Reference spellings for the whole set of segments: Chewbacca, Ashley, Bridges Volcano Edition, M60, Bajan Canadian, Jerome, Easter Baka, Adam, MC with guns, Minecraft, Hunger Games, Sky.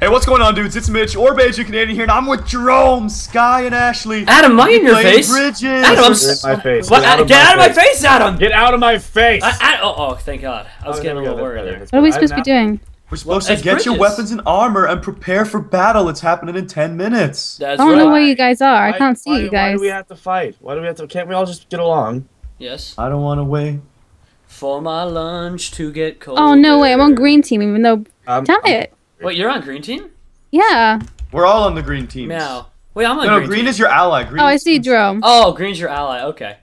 Hey, what's going on, dudes? It's Mitch, or Bajan Canadian here, and I'm with Jerome, Sky, and Ashley. Adam, am I in your face? Bridges. Adam, I'm in my face. Get out of my face, Adam! Get out of my face! Oh, thank God. I was getting a little worried there. What are we supposed to be doing? We're supposed to get your weapons and armor and prepare for battle. It's happening in 10 minutes. That's right. I don't know where you guys are. I can't see you guys. Why do we have to fight? Why do we have to? Can't we all just get along? Yes. I don't want to wait for my lunch to get cold. Oh, no way. I'm on green team, even though... Damn it. Wait, you're on green team? Yeah. We're all on the green team. No. Wait, I'm on green team. No, green is your ally. Green I see, Jerome. Oh, green's your ally. Okay.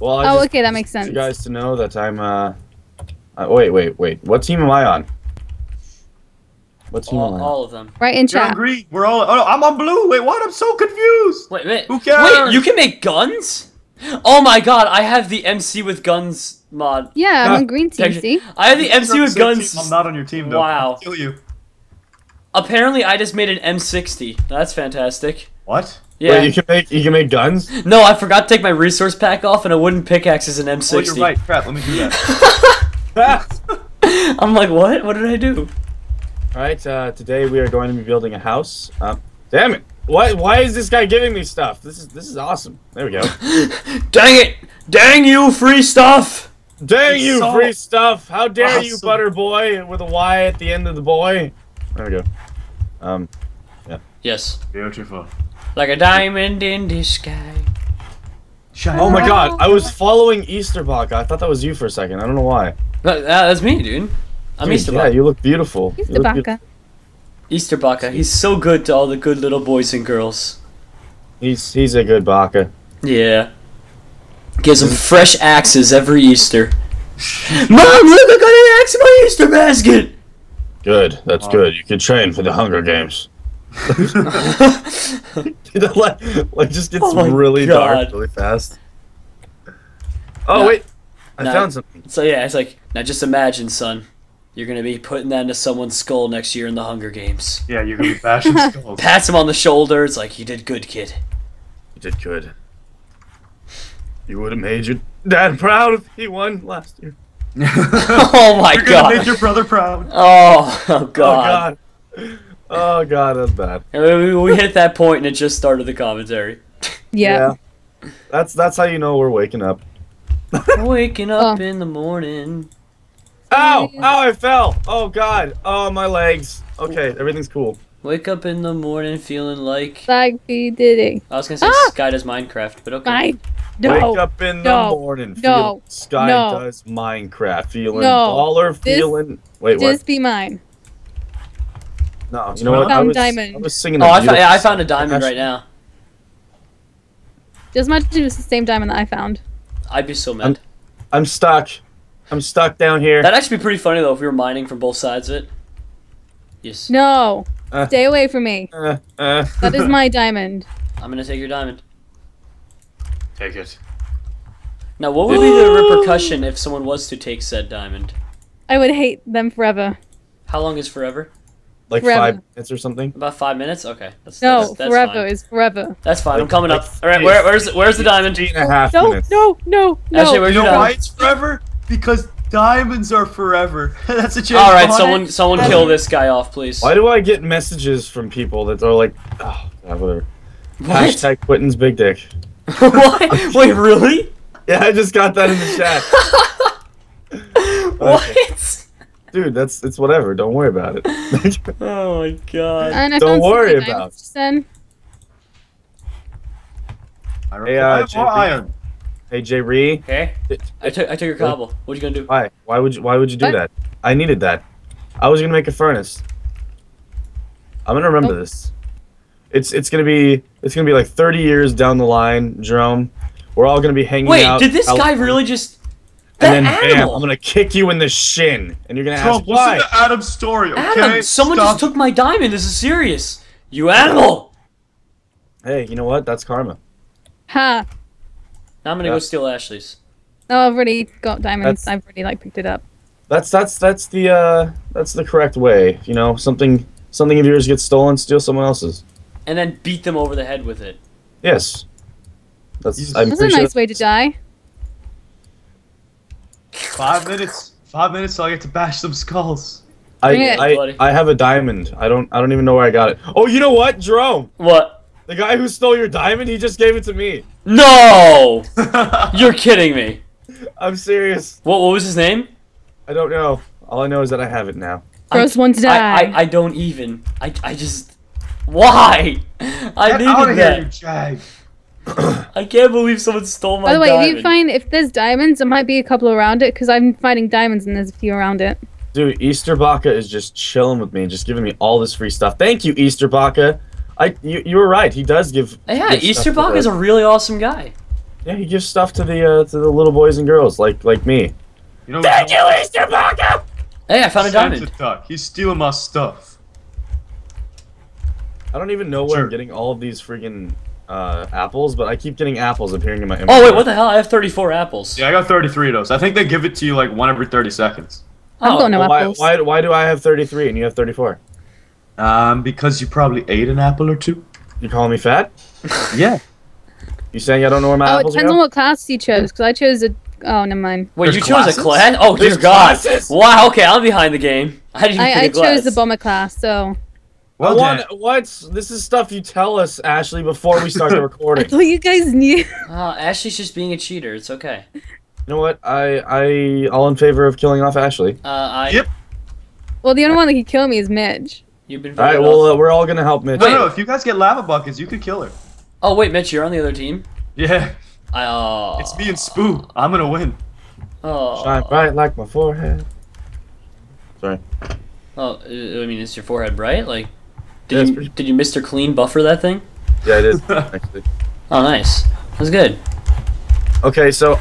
Well, okay, that makes sense. You guys to know that I'm, wait. What team am I on? What team am I on? All of them. Right in chat. You're on green. We're all... Oh, I'm on blue. Wait, what? I'm so confused. Wait, wait. Who cares? Wait, you can make guns? Oh my God, I have the MC with guns... mod. Yeah, I'm on green team, see? I have the MC with guns. I'm not on your team, though. Wow. I'll kill you. Apparently, I just made an M60. That's fantastic. What? Yeah. Wait, you can make guns? No, I forgot to take my resource pack off, and a wooden pickaxe is an M60. Oh, you're right. Crap, let me do that. I'm like, what? What did I do? Alright, today we are going to be building a house. Damn it. Why is this guy giving me stuff? This is awesome. There we go. Dang it! Dang you, free stuff! Dang you, free stuff! How dare you, butter boy, with a Y at the end of the boy? There we go. Yeah. Yes. Beautiful. Like a diamond in the sky. Oh my God! I was following Easter Baka. I thought that was you for a second. I don't know why. That's me, dude. I'm Easter Baka. Yeah, you look beautiful. Easter Baka. Easter Baka. He's so good to all the good little boys and girls. He's a good Baka. Yeah. Gives them fresh axes every Easter. Mom, look, I got an axe in my Easter basket! Good, that's good. You can train for the Hunger Games. Like just gets really dark really fast. Oh, wait. I found something. So, yeah, it's like, now just imagine, son. You're going to be putting that into someone's skull next year in the Hunger Games. Yeah, you're going to be bashing skulls. Pats him on the shoulder. It's like, you did good, kid. You did good. You would have made your dad proud if he won last year. Oh my God! You're gonna make your brother proud. Oh God! Oh God! That's bad. We hit that point and it just started the commentary. Yeah. That's how you know we're waking up. We're waking up in the morning. Ow! Ow! I fell! Oh God! Oh my legs. Okay, everything's cool. Wake up in the morning feeling like he did it. I was gonna say Sky does Minecraft, but okay. Bye. No, wake up in the morning, feeling Sky does Minecraft, feeling baller, feeling... Wait, what? Just be mine. No, you know what? I was singing... Oh, I found a diamond right now. Just much to do with the same diamond that I found. I'd be so mad. I'm stuck. I'm stuck down here. That'd actually be pretty funny, though, if we were mining from both sides of it. Yes. No. Stay away from me. That is my diamond. I'm gonna take your diamond. Take it. Now, what would be the repercussion if someone was to take said diamond? I would hate them forever. How long is forever? Like forever. 5 minutes or something? About 5 minutes? Okay. That's forever fine. Is forever. That's fine. Like, I'm coming up. All right, where's the diamond? 8.5 minutes. No. Ashley, where's your diamond? Why it's forever? Because diamonds are forever. That's a change. All right, someone kill this guy off, please. Why do I get messages from people that are like, oh, whatever. What? Hashtag Quentin's big dick. What? Wait, really? Yeah, I just got that in the chat. What? Dude, it's whatever. Don't worry about it. Oh my God. Don't worry about it. Hey, iron. Hey, J-Ree. Hey. I took your cobble. What are you gonna do? Why? Why would you do that? I needed that. I was gonna make a furnace. I'm gonna remember this. It's gonna be like 30 years down the line, Jerome. We're all gonna be hanging out. Wait, did this guy really just? And then bam, I'm gonna kick you in the shin, and you're gonna ask why. Listen to Adam's story, okay? Adam, someone just took my diamond. This is serious. You animal. Hey, you know what? That's karma. Ha. Now I'm gonna go steal Ashley's. No, I've already got diamonds. I've already picked it up. That's the correct way. You know, something of yours gets stolen, steal someone else's. And then beat them over the head with it. Yes. That's a nice way to die. 5 minutes. 5 minutes till I get to bash some skulls. I have a diamond. I don't even know where I got it. Oh, you know what, Jerome? What? The guy who stole your diamond, he just gave it to me. No! You're kidding me. I'm serious. What was his name? I don't know. All I know is that I have it now. First one to die. I don't even. I just. Why? I needed that. I can't believe someone stole my diamond. By the way, diamond. If you find, if there's diamonds, there might be a couple around it, because I'm finding diamonds and there's a few around it. Dude, Easter Baka is just chilling with me and just giving me all this free stuff. Thank you, Easter Baka. You were right. He does give. Yeah, Easter Baka is a really awesome guy. Yeah, he gives stuff to the little boys and girls like me. You know, thank you, Easter Baka. Hey, I found a diamond. He's stealing my stuff. I don't even know where I'm getting all of these friggin' apples, but I keep getting apples appearing in my inventory. Oh wait, what the hell? I have 34 apples. Yeah, I got 33 of those. I think they give it to you like one every 30 seconds. I'm going to apples. Why do I have 33 and you have 34? Because you probably ate an apple or two. You calling me fat? Yeah. You saying I don't know where my apples are? It depends on what class you chose, because I chose a... Oh, never mind. Wait, you chose a class? Oh, dear God. Wow, okay, I'm behind the game. I chose the bomber class, so... Well, what? This is stuff you tell us, Ashley, before we start the recording. I thought you guys knew. Ashley's just being a cheater. It's okay. You know what? I all in favor of killing off Ashley. Yep. Well, the only one that can kill me is Midge. You've been. All right. Well, we're all gonna help Midge. No, if you guys get lava buckets, you could kill her. Oh wait, Midge, you're on the other team. Yeah. It's me and Spoo. I'm gonna win. Oh. Shine bright like my forehead. Sorry. Oh, I mean, it's your forehead, right? Like. Did you Mr. Clean buffer that thing? Yeah, I did, actually. Oh, nice. That was good. Okay, so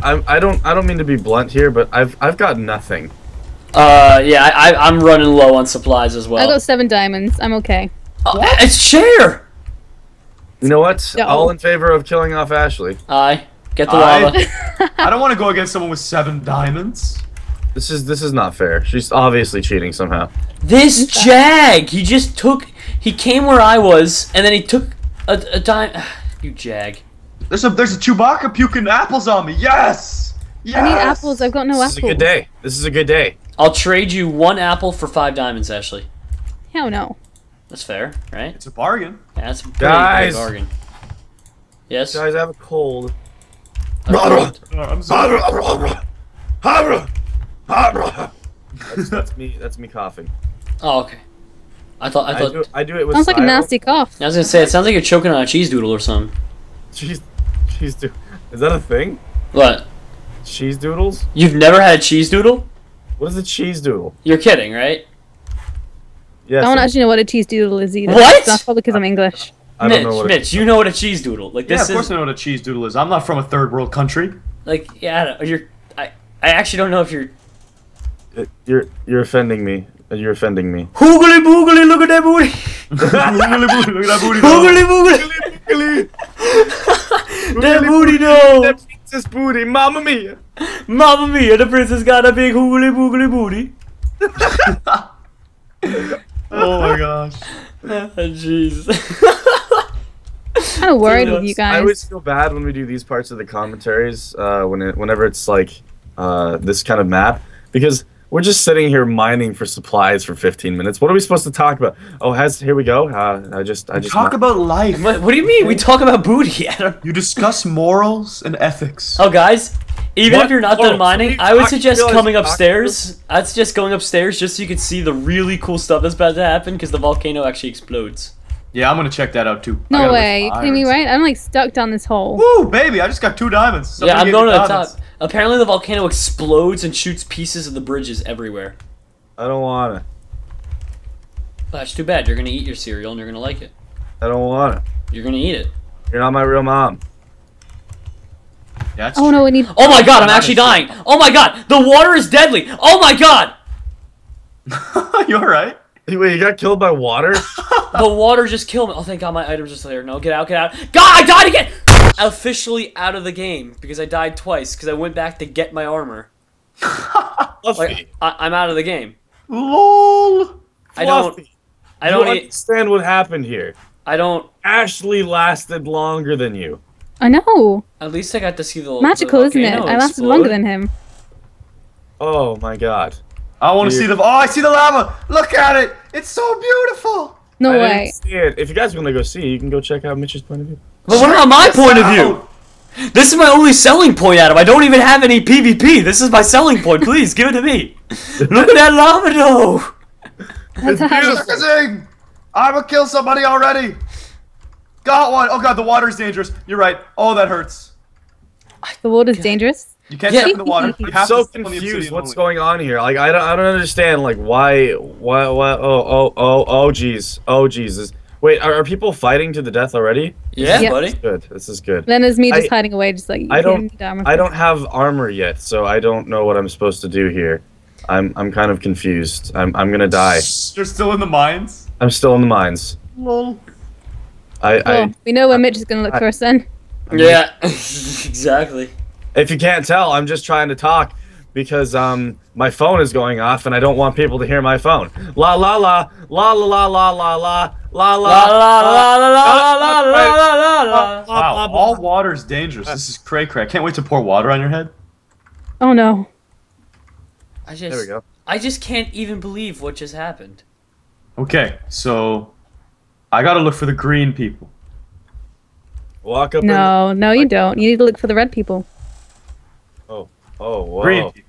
I don't mean to be blunt here, but I've got nothing. Yeah, I'm running low on supplies as well. I got 7 diamonds. I'm okay. It's Cher. You know what? No. All in favor of killing off Ashley. Aye. Get the lava. I don't want to go against someone with 7 diamonds. This is not fair. She's obviously cheating somehow. This jag! He just took... He came where I was, and then he took a dime... You jag. There's a Chewbacca puking apples on me. Yes! Yes! I need apples. I've got no apples. This is a good day. This is a good day. I'll trade you 1 apple for 5 diamonds, Ashley. Hell no. That's fair, right? It's a bargain. Yeah, it's a pretty big bargain. Yes? Guys, I have a cold. I'm sorry. That's me coughing. Oh, okay. I thought I do it with sounds like a nasty cough. I was gonna say it sounds like you're choking on a cheese doodle or something. Cheese doodle. Is that a thing? What? Cheese doodles? You've never had a cheese doodle? What is a cheese doodle? You're kidding, right? Yes. I don't actually know what a cheese doodle is either. What? That's probably because I'm English. I don't know what Mitch, you know what a cheese doodle like this is. Yeah, of course I know what a cheese doodle is. I'm not from a third world country. Like yeah, I actually don't know if you're. You're offending me. You're offending me. Hoogly boogly, look at that booty. Hoogly boogly, look at that booty. Hoogly boogly. That booty, though. That princess booty. Mamma mia. Mamma mia. The princess got a big hoogly boogly booty. Oh my gosh. Jeez. I'm kind of worried with you guys. I always feel bad when we do these parts of the commentaries. Whenever it's like this kind of map, because. We're just sitting here mining for supplies for 15 minutes. What are we supposed to talk about? Oh, here we go. I just talk about life. What do you mean? We talk about booty, Adam. You discuss morals and ethics. Oh, guys, even if you're not done mining, I would suggest coming upstairs. I'd suggest going upstairs just so you can see the really cool stuff that's about to happen because the volcano actually explodes. Yeah, I'm gonna check that out too. No way, you kidding me, right? I'm like stuck down this hole. Woo, baby! I just got 2 diamonds. Somebody I'm going to the top. Apparently the volcano explodes and shoots pieces of the bridges everywhere. I don't wanna. That's too bad. You're gonna eat your cereal and you're gonna like it. I don't wanna. You're gonna eat it. You're not my real mom. That's true. No, we need. Oh my God! I'm actually dying. Oh my God! The water is deadly. Oh my God! You all right? Wait, you got killed by water? The water just killed me. Oh, thank God, my items are still there. No, get out, get out. God, I died again! Officially out of the game, because I died twice, because I went back to get my armor. Like, I'm out of the game. LOL! I don't understand what happened here. I don't... Ashley lasted longer than you. I know. At least I got to see the... Magical, isn't it? I lasted longer than him. Oh, my God. I want to see the. Oh, I see the lava! Look at it! It's so beautiful! No way. I didn't see it. If you guys want to go see, you can go check out Mitch's point of view. But what about my point of view? This is my only selling point, Adam. I don't even have any PvP. This is my selling point. Please give it to me. Look at that lava though. It's beautiful. I will kill somebody already. Got one. Oh god, the water's dangerous. You're right. Oh, that hurts. The water's dangerous. You can't step in the water. I'm so confused. What's going on here? Like I don't understand. Like why? Oh Jesus. Wait, are people fighting to the death already? Yeah, buddy. This is good. Then there's me just hiding away, just like I don't have armor yet, so I don't know what I'm supposed to do here. I'm kind of confused. I'm gonna die. You're still in the mines? I'm still in the mines. Lol. We know where Mitch is gonna look for us then. Yeah, exactly. If you can't tell, I'm just trying to talk because my phone is going off and I don't want people to hear my phone. La la la la la la la la. La la la la la la la la. Wow, all water's dangerous. This is cray cray. I can't wait to pour water on your head. Oh no. There we go. I just can't even believe what just happened. Okay, so I gotta look for the green people. Walk up. No, no, you don't. You need to look for the red people. Oh, oh, wow. Green people.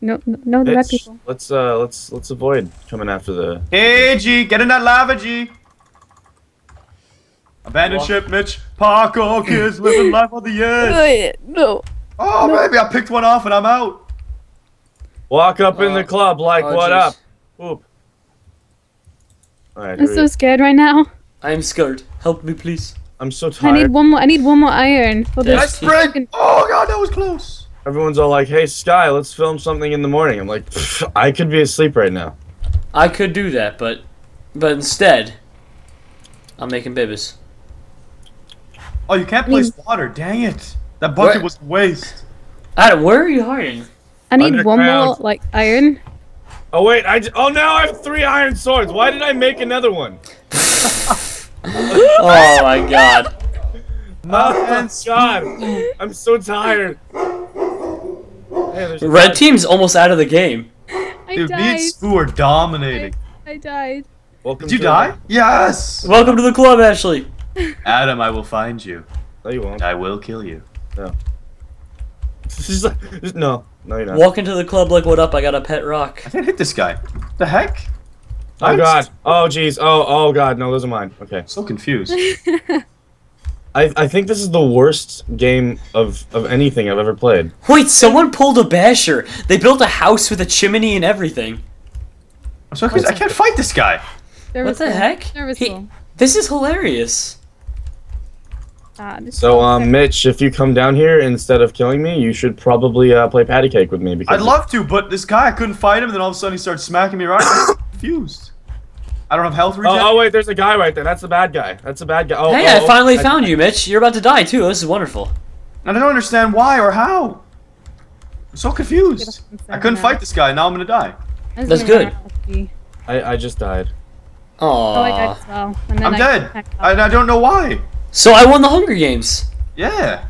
No, no, the red people. Let's avoid coming after the. Hey, G, get in that lava, G. Abandon ship, Mitch. Parkour kids living life on the edge. No. Oh, no. Baby, I picked one off and I'm out. Walk up in the club, like what up? Oop. All right, I'm so scared right now. I'm scared. Help me, please. I'm so tired. I need one more iron for this. I sprint. Oh god, that was close. Everyone's all like, hey, Sky, let's film something in the morning. I'm like, I could be asleep right now. I could do that, but instead, I'm making bibis. Oh, you can't place water. Dang it. That bucket was a waste. Adam, where are you hiding? I need one more, like, iron. Oh, wait. Oh, now I have 3 iron swords. Why did I make another one? Oh, my God. Oh, God. I'm so tired. Hey, Red team's almost out of the game. Dude, me and Spoo are dominating. I died. Welcome. Did you die? Yes! Welcome to the club, Ashley. Adam, I will find you. No, you won't. And I will kill you. No. No. No, you're not. Walk into the club like, what up, I got a pet rock. I can't hit this guy. The heck? Oh, God. Oh, jeez. Oh, God. No, those are mine. Okay. I'm so confused. I think this is the worst game of anything I've ever played. Wait, someone pulled a basher. They built a house with a chimney and everything. I'm so confused. I can't fight this guy. What the heck? This is hilarious. So, Mitch, if you come down here, instead of killing me, you should probably play patty cake with me. Because I'd love to, but this guy, I couldn't fight him, and then all of a sudden he starts smacking me right. I'm confused. I don't have health regen. Oh, wait, there's a guy right there. That's the bad guy. That's a bad guy. Oh, hey, I finally found you, Mitch. You're about to die, too. This is wonderful. And I don't understand why or how. I'm so confused. I couldn't fight this guy. Now I'm going to die. That's good. I just died. Aww. Oh, I died as well. I'm dead. I don't know why. So I won the Hunger Games. Yeah.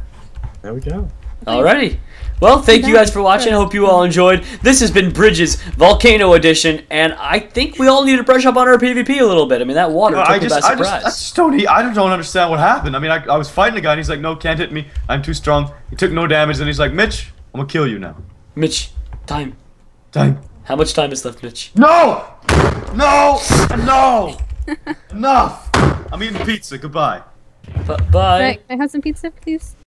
There we go. Alrighty. Well, thank you guys for watching. I hope you all enjoyed. This has been Bridges Volcano Edition, and I think we all need to brush up on our PvP a little bit. I mean, that water took me by surprise. I just don't understand what happened. I mean, I was fighting a guy, and he's like, no, can't hit me. I'm too strong. He took no damage, and he's like, Mitch, I'm going to kill you now. Mitch, time. Time. How much time is left, Mitch? No! No! No! Enough! I'm eating pizza. Goodbye. Bye. Can I have some pizza, please?